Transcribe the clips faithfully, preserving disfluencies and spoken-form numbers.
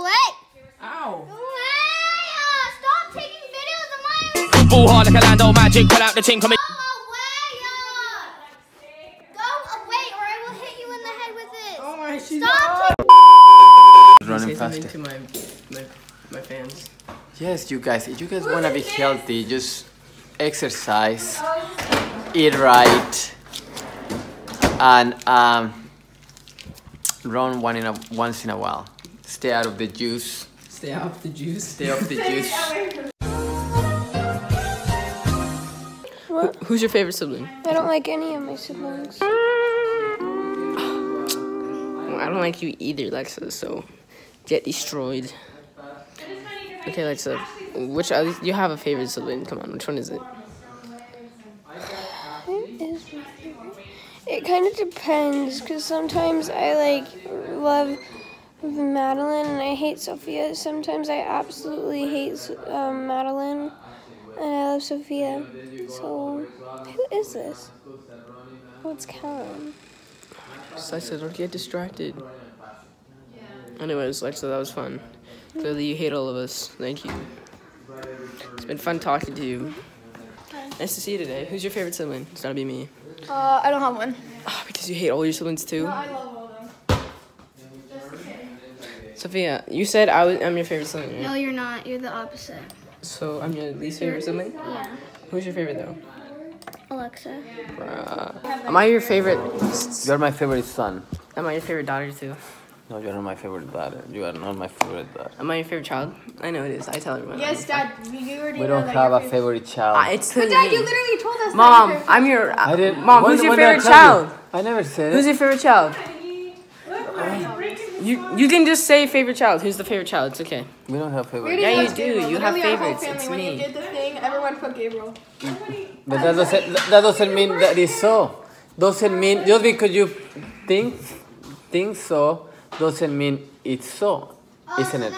away. Ow. Stop taking videos of my... Ball hard like a Lando Magic, pull out the team, come in. Running faster. My, my, my fans. Yes, you guys. If you guys want to be healthy, just exercise, eat right, and um, run one in a, once in a while. Stay out of the juice. Stay out of the juice. Stay off the juice. Who, who's your favorite sibling? I don't like any of my siblings. I don't like you either, Lexa, so get destroyed. Okay, Lexa, which other, you have a favorite sibling? Come on, which one is it? It is my favorite. It kind of depends, because sometimes I like love Madeline and I hate Sophia. Sometimes I absolutely hate um, Madeline and I love Sophia. So who is this? Oh, it's Callum. So I said, don't get distracted. Anyways, Lexa, that was fun. Clearly you hate all of us. Thank you. It's been fun talking to you. Nice to see you today. Who's your favorite sibling? It's gotta be me. Uh, I don't have one. Oh, because you hate all your siblings too? No, I love all of them. Sophia, you said I was, I'm your favorite sibling, right? No, you're not. You're the opposite. So I'm your least favorite sibling? Yeah. Who's your favorite though? Alexa. Bruh. Am I your favorite? You're my favorite son. Am I your favorite daughter too? No, you're not my favorite daughter. You are not my favorite daughter. Am I your favorite child? I know it is. I tell everyone. Yes, Dad. We already. We don't have a favorite child. Uh, it's but Dad, you literally told us. Mom, that I'm your. Uh, I didn't, Mom, when, who's your favorite child? You? I never said it. Who's your favorite child? You you can just say favorite child. Who's the favorite child? It's okay. We don't have favorites. Yeah, you do. You have favorites. It's me. When you did the thing, everyone put Gabriel. But that doesn't that doesn't mean that is so. Doesn't mean just because you think think so doesn't mean it's so, isn't it?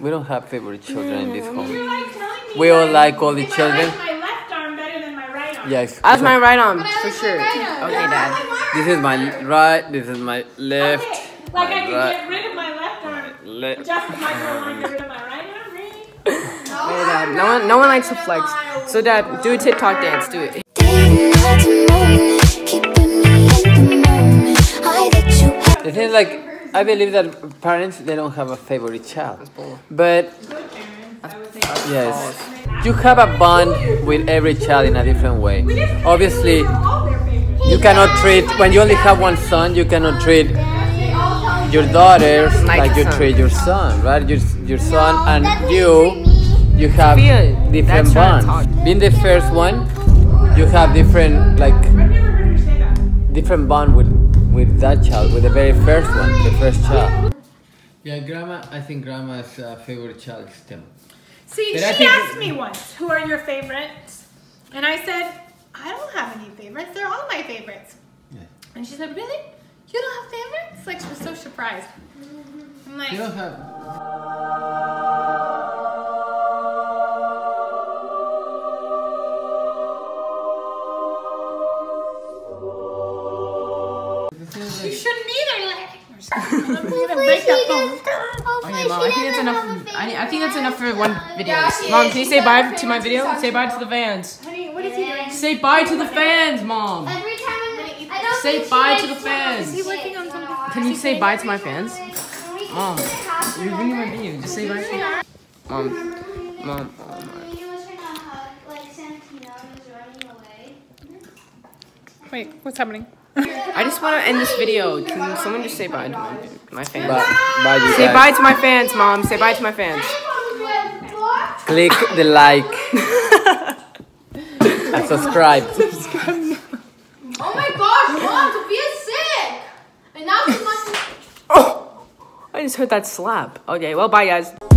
We don't have favorite children in this home. We all like all the children. Yes. That's my right arm, for sure. Right arm. Okay, Dad. This is my right, this is my left. Okay. Like, my I can right. Get rid of my left arm. Le Just my arm, get rid of my right arm, really? No, hey, Dad. No one, no one likes to flex. So, Dad, do a TikTok dance. Do it. The thing is, like, I believe that parents, they don't have a favorite child. But... yes. You have a bond with every child in a different way. Obviously, you cannot treat, when you only have one son, you cannot treat your daughter like you treat your son, right? Your, your son and you, you have different bonds. Being the first one, you have different, like, different bond with, with that child, with the very first one, the first child. Yeah, Grandma, I think Grandma's uh, favorite child is Tim. See, but she asked me once, who are your favorites? And I said, I don't have any favorites. They're all my favorites. Yeah. And she said, really? You don't have favorites? Like, she was so surprised. I'm like... You don't have... You shouldn't either, like... Okay, Mom, I think that's enough. I think that's enough for one video. Mom, can you say bye to my video? Say bye to the fans. Honey, what is he doing? Say bye to the fans, Mom. Every time I say bye to the fans. Can you say bye to my fans? Mom, you're ruining my video. Just say bye to me. Mom, Mom, oh my. Wait, what's happening? I just want to end this video. Can someone just say bye to my, my fans? Bye. Bye, you say guys. Bye to my fans, Mom. Say bye to my fans. Click the like. And subscribe. Oh my gosh, Mom, Sophia's sick. And now she must. Oh, I just heard that slap. Okay, well, bye, guys.